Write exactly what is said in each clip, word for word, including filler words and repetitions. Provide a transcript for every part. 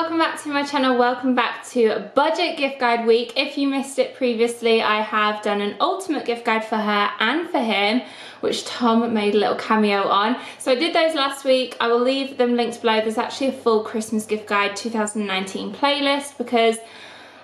welcome back to my channel. Welcome back to Budget Gift Guide Week. If you missed it previously, I have done an ultimate gift guide for her and for him, which Tom made a little cameo on. So I did those last week. I will leave them linked below. There's actually a full Christmas gift guide two thousand nineteen playlist because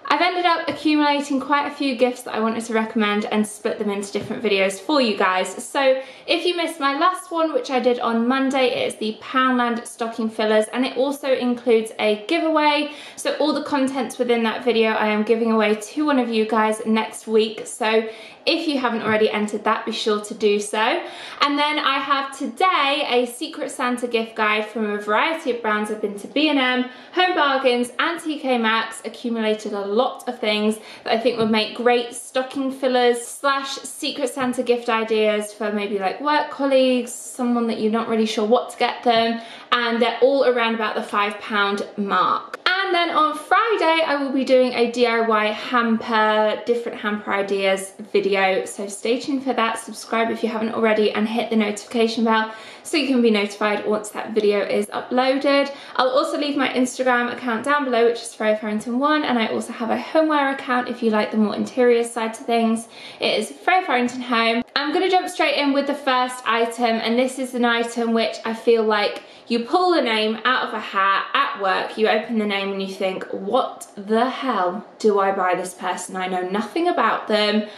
I've ended up accumulating quite a few gifts that I wanted to recommend and split them into different videos for you guys. So if you missed my last one, which I did on Monday, it is the Poundland stocking fillers, and it also includes a giveaway. So all the contents within that video I am giving away to one of you guys next week. So if you haven't already entered that, be sure to do so. And then I have today a Secret Santa gift guide from a variety of brands. I've been to B and M, Home Bargains and T K Maxx, accumulated a lot of things that I think would make great stocking fillers slash Secret Santa gift ideas for maybe like work colleagues, someone that you're not really sure what to get them, and they're all around about the five pound mark. And then on Friday, I will be doing a D I Y hamper, different hamper ideas video. So stay tuned for that. Subscribe if you haven't already and hit the notification bell so you can be notified once that video is uploaded. I'll also leave my Instagram account down below, which is Freya Farrington one, and I also have a homeware account if you like the more interior side to things. It is Freya Farrington Home. I'm gonna jump straight in with the first item, and this is an item which I feel like you pull the name out of a hat at work, you open the name and you think, what the hell do I buy this person? I know nothing about them.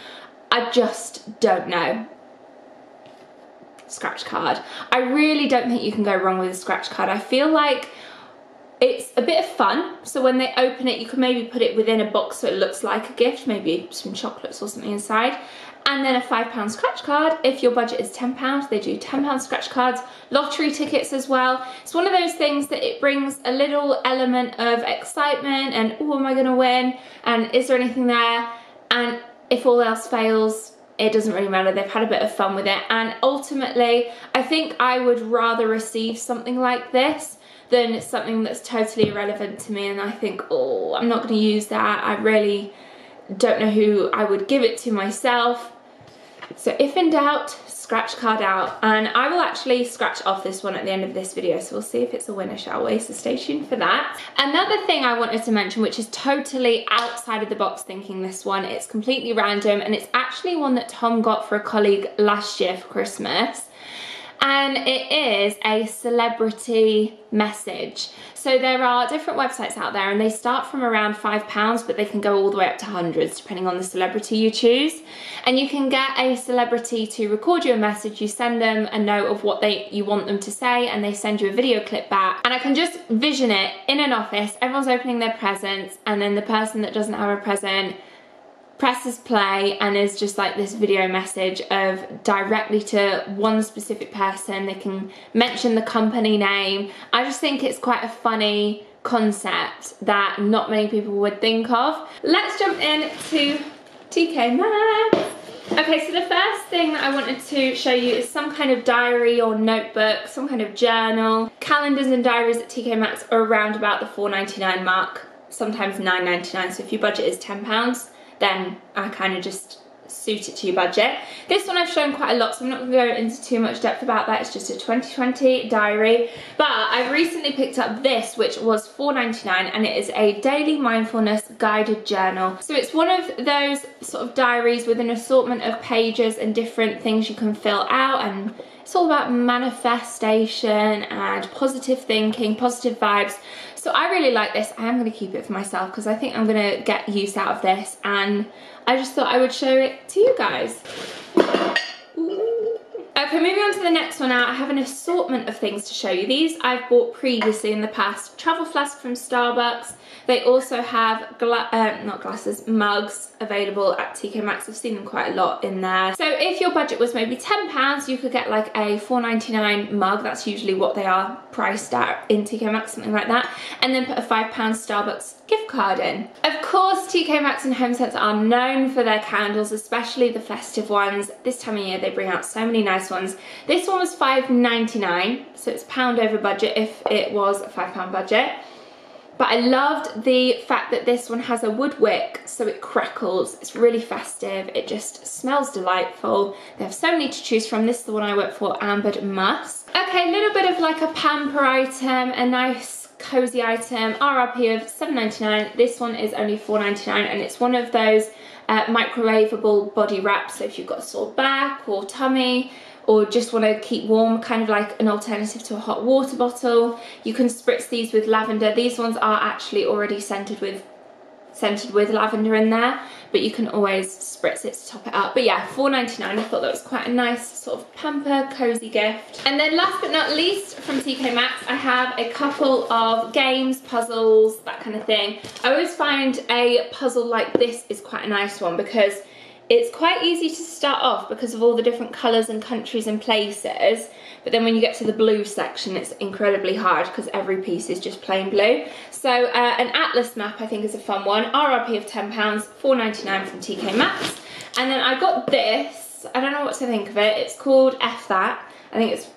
I just don't know. Scratch card. I really don't think you can go wrong with a scratch card. I feel like it's a bit of fun, so when they open it, you can maybe put it within a box so it looks like a gift, maybe some chocolates or something inside. And then a five pound scratch card. If your budget is ten pounds, they do ten pound scratch cards. Lottery tickets as well. It's one of those things that it brings a little element of excitement and, oh, am I gonna win? And is there anything there? And if all else fails, it doesn't really matter. They've had a bit of fun with it. And ultimately, I think I would rather receive something like this than something that's totally irrelevant to me. And I think, oh, I'm not gonna use that. I really don't know who I would give it to myself. So if in doubt, scratch card out. And I will actually scratch off this one at the end of this video, so we'll see if it's a winner, shall we? So stay tuned for that. Another thing I wanted to mention, which is totally outside of the box thinking, this one, it's completely random, and it's actually one that Tom got for a colleague last year for Christmas. And it is a celebrity message. So there are different websites out there and they start from around five pounds, but they can go all the way up to hundreds depending on the celebrity you choose. And you can get a celebrity to record you a message, you send them a note of what they you want them to say and they send you a video clip back. And I can just vision it in an office, everyone's opening their presents, and then the person that doesn't have a present presses play and is just like this video message of directly to one specific person. They can mention the company name. I just think it's quite a funny concept that not many people would think of. Let's jump in to T K Maxx. Okay, so the first thing that I wanted to show you is some kind of diary or notebook, some kind of journal. Calendars and diaries at T K Maxx are around about the four ninety-nine mark, sometimes nine ninety-nine, so if your budget is ten pounds, then I kind of just suit it to your budget. This one I've shown quite a lot, so I'm not going to go into too much depth about that. It's just a twenty twenty diary. But I've recently picked up this, which was four ninety-nine, and it is a daily mindfulness guided journal. So it's one of those sort of diaries with an assortment of pages and different things you can fill out, and it's all about manifestation and positive thinking, positive vibes. So I really like this. I am going to keep it for myself because I think I'm going to get use out of this, and I just thought I would show it to you guys. Ooh. Okay, moving on to the next one now. I have an assortment of things to show you. These I've bought previously in the past. Travel flask from Starbucks. They also have, gla uh, not glasses, mugs available at T K Maxx. I've seen them quite a lot in there. So if your budget was maybe ten pounds, you could get like a four ninety-nine mug. That's usually what they are priced at in T K Maxx, something like that. And then put a five pound Starbucks gift card in. Of course, T K Maxx and HomeSense are known for their candles, especially the festive ones. This time of year, they bring out so many nice ones. This one was five ninety-nine, so it's pound over budget if it was a five pound budget. But I loved the fact that this one has a wood wick, so it crackles, it's really festive, it just smells delightful. They have so many to choose from. This is the one I went for, Ambered Musk. Okay, a little bit of like a pamper item, a nice cozy item, R R P of seven ninety-nine. This one is only four ninety-nine, and it's one of those uh, microwavable body wraps. So if you've got a sore back or tummy, or just want to keep warm, kind of like an alternative to a hot water bottle, you can spritz these with lavender. These ones are actually already scented with scented with lavender in there, but you can always spritz it to top it up. But yeah, four ninety-nine. I thought that was quite a nice sort of pamper, cozy gift. And then last but not least from T K Maxx, I have a couple of games, puzzles, that kind of thing. I always find a puzzle like this is quite a nice one because it's quite easy to start off because of all the different colours and countries and places, but then when you get to the blue section, it's incredibly hard because every piece is just plain blue. So uh, an atlas map I think is a fun one. R R P of ten pounds, four ninety-nine from T K Maxx. And then I got this, I don't know what to think of it, it's called F That, I think it's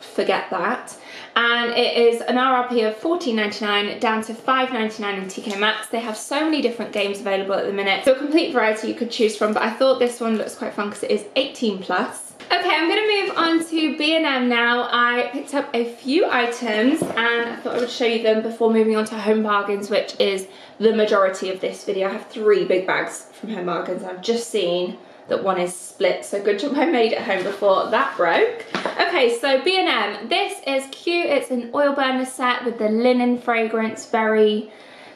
Forget That, and it is an R R P of fourteen ninety-nine down to five ninety-nine in T K Maxx. They have so many different games available at the minute, so a complete variety you could choose from, but I thought this one looks quite fun because it is eighteen plus. Okay, I'm going to move on to B and M now. I picked up a few items and I thought I would show you them before moving on to Home Bargains, which is the majority of this video. I have three big bags from Home Bargains. I've just seen that one is split, so good job I made it home before that broke. Okay, so B and M, this is cute. It's an oil burner set with the linen fragrance, very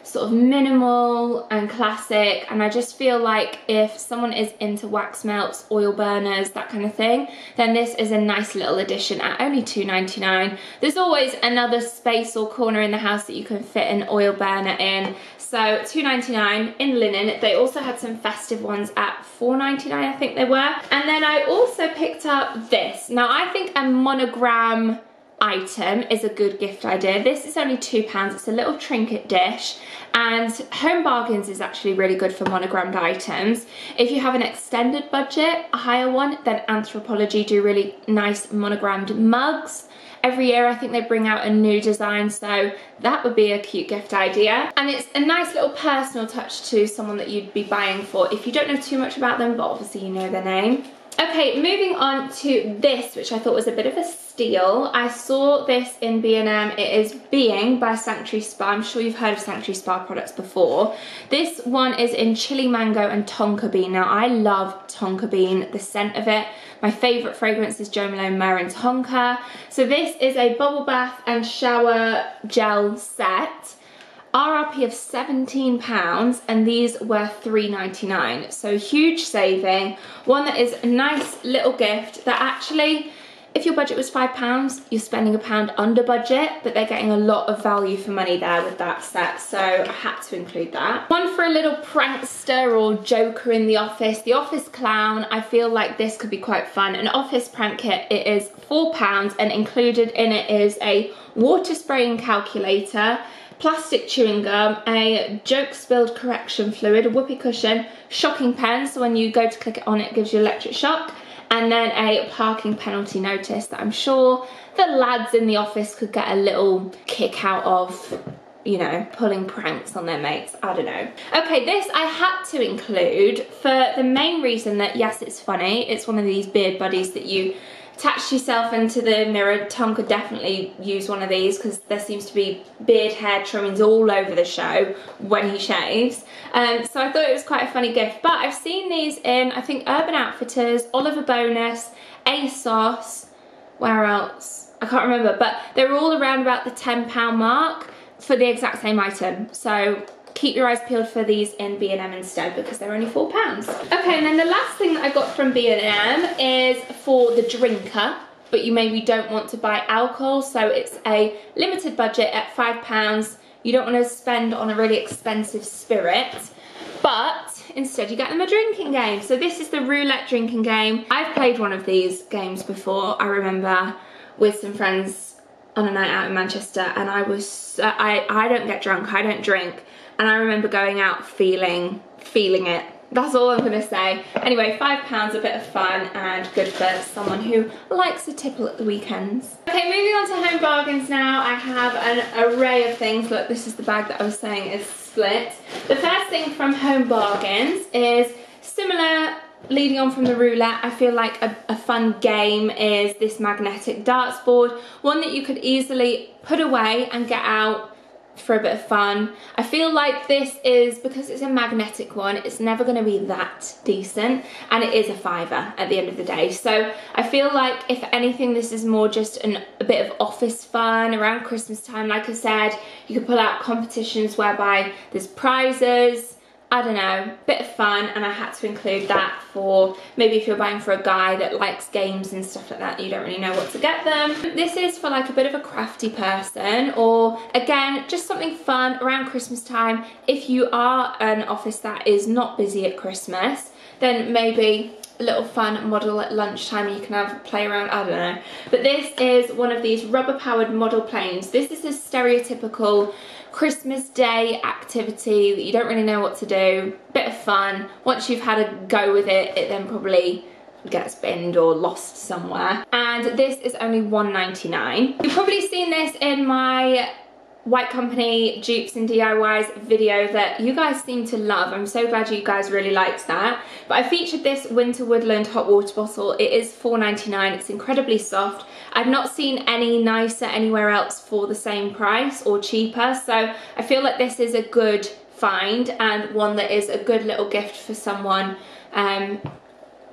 sort of minimal and classic, and I just feel like if someone is into wax melts, oil burners, that kind of thing, then this is a nice little addition at only two ninety-nine. There's always another space or corner in the house that you can fit an oil burner in, so two ninety-nine in linen. They also had some festive ones at four ninety-nine, I think they were. And then I also picked up this. Now I think a monogram item is a good gift idea. This is only two pounds. It's a little trinket dish, and Home Bargains is actually really good for monogrammed items. If you have an extended budget, a higher one, then Anthropologie do really nice monogrammed mugs. Every year I think they bring out a new design, so that would be a cute gift idea. And it's a nice little personal touch to someone that you'd be buying for if you don't know too much about them, but obviously you know their name. Okay, moving on to this, which I thought was a bit of a steal. I saw this in B and M. It is Being by Sanctuary Spa. I'm sure you've heard of Sanctuary Spa products before. This one is in Chilli Mango and Tonka Bean. Now, I love Tonka Bean, the scent of it. My favourite fragrance is Jo Malone, Mer and Tonka. So this is a bubble bath and shower gel set. R R P of seventeen pounds, and these were three ninety-nine, so huge saving. One that is a nice little gift that actually, if your budget was five pounds, you're spending a pound under budget, but they're getting a lot of value for money there with that set, so I had to include that. One for a little prankster or joker in the office, the office clown. I feel like this could be quite fun. An office prank kit, it is four pounds, and included in it is a water spraying calculator, plastic chewing gum, a joke spilled correction fluid, a whoopee cushion, shocking pen, so when you go to click it on it gives you electric shock, and then a parking penalty notice that I'm sure the lads in the office could get a little kick out of, you know, pulling pranks on their mates, I don't know. Okay, this I had to include for the main reason that, yes, it's funny. It's one of these beard buddies that you attach yourself into the mirror. Tom could definitely use one of these because there seems to be beard hair trimmings all over the show when he shaves. Um, so I thought it was quite a funny gift. But I've seen these in, I think, Urban Outfitters, Oliver Bonus, ASOS, where else? I can't remember. But they're all around about the ten pound mark for the exact same item. So keep your eyes peeled for these in B and M instead because they're only four pounds. Okay, and then the last thing that I got from B and M is for the drinker, but you maybe don't want to buy alcohol, so it's a limited budget at five pounds. You don't want to spend on a really expensive spirit, but instead you get them a drinking game. So this is the roulette drinking game. I've played one of these games before, I remember, with some friends on a night out in Manchester, and I was, uh, I, I don't get drunk, I don't drink, and I remember going out feeling, feeling it. That's all I'm gonna say. Anyway, five pounds, a bit of fun, and good for someone who likes a tipple at the weekends. Okay, moving on to Home Bargains now. I have an array of things. Look, this is the bag that I was saying is split. The first thing from Home Bargains is similar, leading on from the roulette. I feel like a, a fun game is this magnetic darts board. One that you could easily put away and get out for a bit of fun. I feel like this is, because it's a magnetic one, it's never going to be that decent, and it is a fiver at the end of the day. So I feel like if anything, this is more just an, a bit of office fun around Christmas time. Like I said, you could pull out competitions whereby there's prizes, I don't know, bit of fun, and I had to include that for maybe if you're buying for a guy that likes games and stuff like that, you don't really know what to get them. This is for like a bit of a crafty person, or again, just something fun around Christmas time. If you are an office that is not busy at Christmas, then maybe a little fun model at lunchtime you can have a play around, I don't know. But this is one of these rubber powered model planes. This is a stereotypical Christmas day activity that you don't really know what to do, bit of fun. Once you've had a go with it, it then probably gets binned or lost somewhere. And this is only one ninety-nine. You've probably seen this in my White Company dupes and D I Ys video that you guys seem to love. I'm so glad you guys really liked that. But I featured this Winter Woodland hot water bottle. It is four ninety-nine. It's incredibly soft. I've not seen any nicer anywhere else for the same price or cheaper. So I feel like this is a good find and one that is a good little gift for someone um,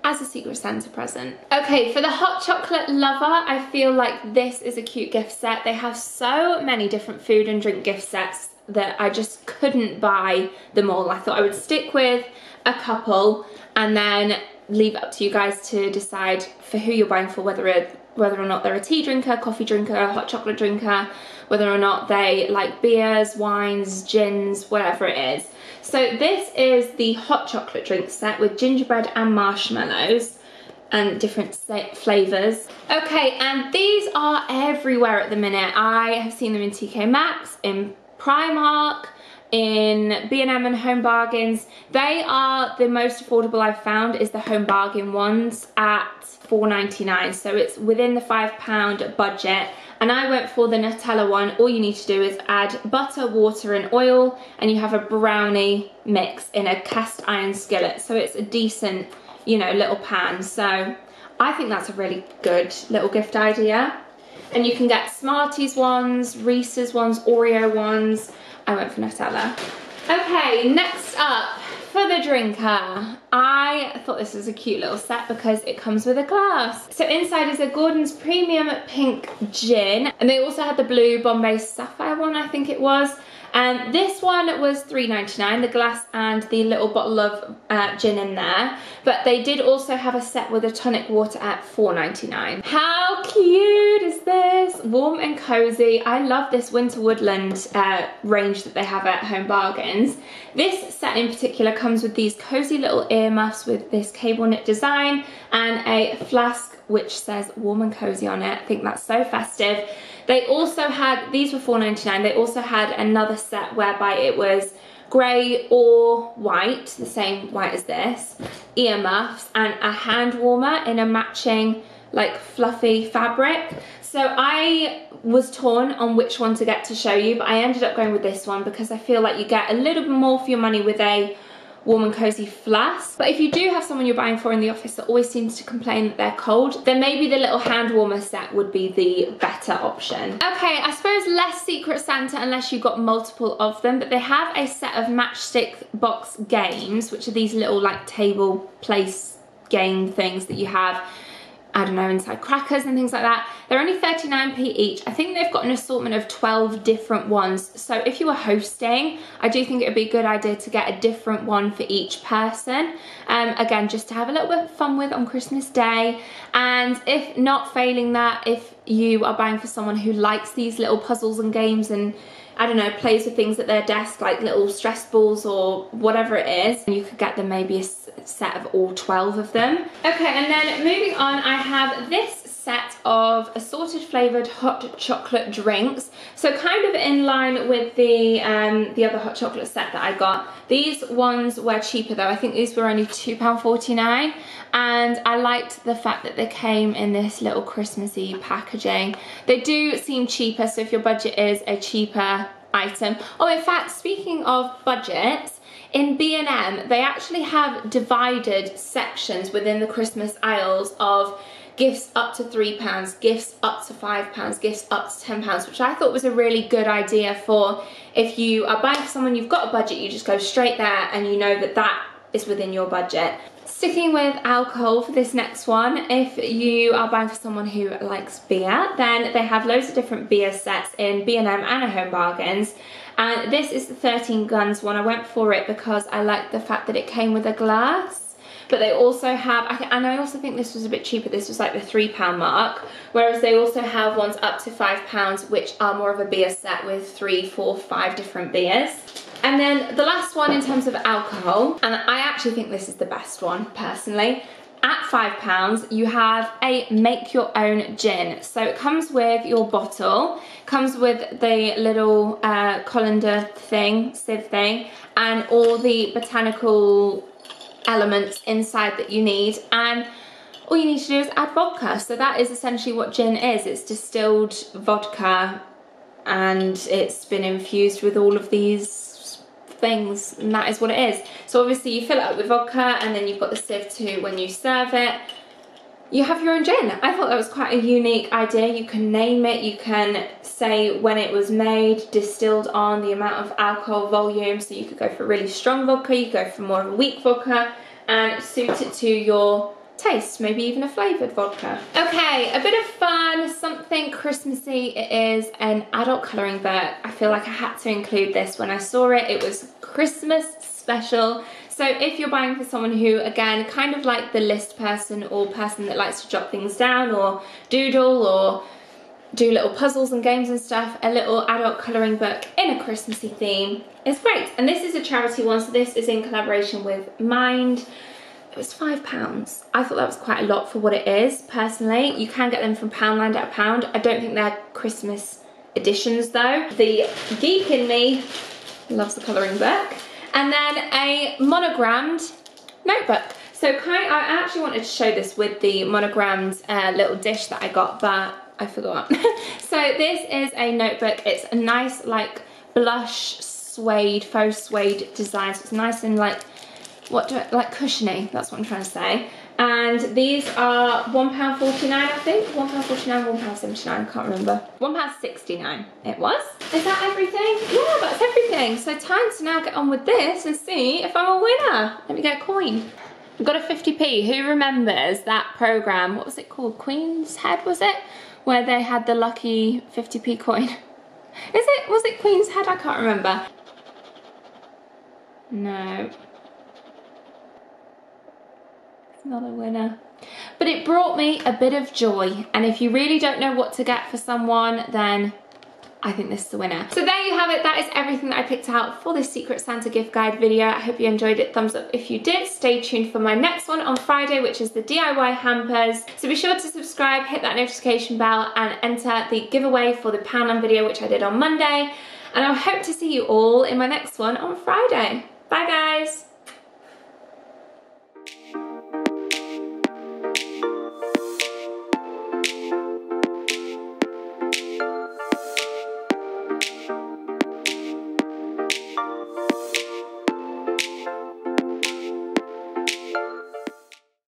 as a Secret Santa present. Okay, for the hot chocolate lover, I feel like this is a cute gift set. They have so many different food and drink gift sets that I just couldn't buy them all. I thought I would stick with a couple and then leave it up to you guys to decide for who you're buying for, whether it, whether or not they're a tea drinker, coffee drinker, hot chocolate drinker, whether or not they like beers, wines, gins, whatever it is. So this is the hot chocolate drink set with gingerbread and marshmallows and different flavours. Okay, and these are everywhere at the minute. I have seen them in T K Maxx, in Primark, in B and M and Home Bargains. They are the most affordable I've found, is the Home Bargain ones at four ninety-nine, so it's within the five pound budget. And I went for the Nutella one. All you need to do is add butter, water and oil, and you have a brownie mix in a cast iron skillet. So it's a decent, you know, little pan. So I think that's a really good little gift idea. And you can get Smarties ones, Reese's ones, Oreo ones. I went for Nutella. Okay, next up, for the drinker, I thought this was a cute little set because it comes with a glass. So inside is a Gordon's Premium Pink Gin, and they also had the blue Bombay Sapphire one, I think it was. And this one was three ninety-nine, the glass and the little bottle of uh, gin in there. But they did also have a set with a tonic water at four ninety-nine. How cute is this? Warm and cozy. I love this Winter Woodland uh, range that they have at Home Bargains. This set in particular comes with these cozy little earmuffs with this cable knit design and a flask which says warm and cozy on it. I think that's so festive. They also had, these were four ninety-nine, they also had another set whereby it was grey or white, the same white as this, earmuffs and a hand warmer in a matching like fluffy fabric. So I was torn on which one to get to show you, but I ended up going with this one because I feel like you get a little bit more for your money with a warm and cozy flask. But if you do have someone you're buying for in the office that always seems to complain that they're cold, then maybe the little hand warmer set would be the better option. Okay, I suppose less Secret Santa unless you've got multiple of them, but they have a set of matchstick box games, which are these little like table place game things that you have, I don't know, inside crackers and things like that. They're only thirty-nine p each. I think they've got an assortment of twelve different ones. So if you were hosting, I do think it would be a good idea to get a different one for each person. Um, again, just to have a little bit of fun with on Christmas Day. And if not, failing that, if you are buying for someone who likes these little puzzles and games and, I don't know, plays with things at their desk, like little stress balls or whatever it is, and you could get them maybe a set of all twelve of them. Okay, and then moving on, I have this set of assorted flavoured hot chocolate drinks. So kind of in line with the, um, the other hot chocolate set that I got. These ones were cheaper though. I think these were only two pounds forty-nine. And I liked the fact that they came in this little Christmassy packaging. They do seem cheaper, so if your budget is a cheaper item. Oh, in fact, speaking of budgets, in B and M, they actually have divided sections within the Christmas aisles of gifts up to three pounds, gifts up to five pounds, gifts up to ten pounds, which I thought was a really good idea for if you are buying for someone, you've got a budget, you just go straight there and you know that that is within your budget. Sticking with alcohol for this next one, if you are buying for someone who likes beer, then they have loads of different beer sets in B and M and at Home Bargains. And this is the thirteen guns one. I went for it because I liked the fact that it came with a glass, but they also have, I th and I also think this was a bit cheaper, this was like the three pound mark, whereas they also have ones up to five pounds, which are more of a beer set with three, four, five different beers. And then the last one in terms of alcohol, and I actually think this is the best one personally, at five pounds you have a make your own gin. So it comes with your bottle, comes with the little uh, colander thing, sieve thing, and all the botanical elements inside that you need, and all you need to do is add vodka. So that is essentially what gin is, it's distilled vodka and it's been infused with all of these things, and that is what it is. So obviously you fill it up with vodka and then you've got the sieve too when you serve it. You have your own gin. I thought that was quite a unique idea. You can name it, you can say when it was made, distilled on, the amount of alcohol volume, so you could go for really strong vodka, you go for more of a weak vodka, and suit it to your taste, maybe even a flavoured vodka. Okay, a bit of fun, something Christmassy. It is an adult colouring book. I feel like I had to include this when I saw it. It was Christmas special. So if you're buying for someone who, again, kind of like the list person or person that likes to jot things down or doodle or do little puzzles and games and stuff, a little adult colouring book in a Christmassy theme is great. And this is a charity one, so this is in collaboration with Mind. It was five pounds. I thought that was quite a lot for what it is, personally. You can get them from Poundland at a pound. I don't think they're Christmas editions though. The geek in me loves the colouring book. And then a monogrammed notebook. So kind of, I actually wanted to show this with the monogrammed uh, little dish that I got, but I forgot. So this is a notebook. It's a nice like blush suede, faux suede design. So it's nice and like, what do I, like cushiony, that's what I'm trying to say. And these are one pound forty-nine, I think. one pound forty-nine, one pound seventy-nine, I can't remember. one pound sixty-nine it was. Is that everything? Yeah, that's everything. So time to now get on with this and see if I'm a winner. Let me get a coin. I've got a fifty p. Who remembers that programme? What was it called? Queen's Head, was it? Where they had the lucky fifty p coin. Is it? Was it Queen's Head? I can't remember. No. Not a winner, but it brought me a bit of joy, and if you really don't know what to get for someone, then I think this is the winner. So there you have it. That is everything that I picked out for this Secret Santa gift guide video. I hope you enjoyed it. Thumbs up if you did. Stay tuned for my next one on Friday, which is the D I Y hampers. So be sure to subscribe, hit that notification bell, and enter the giveaway for the Poundland video, which I did on Monday, and I hope to see you all in my next one on Friday. Bye guys.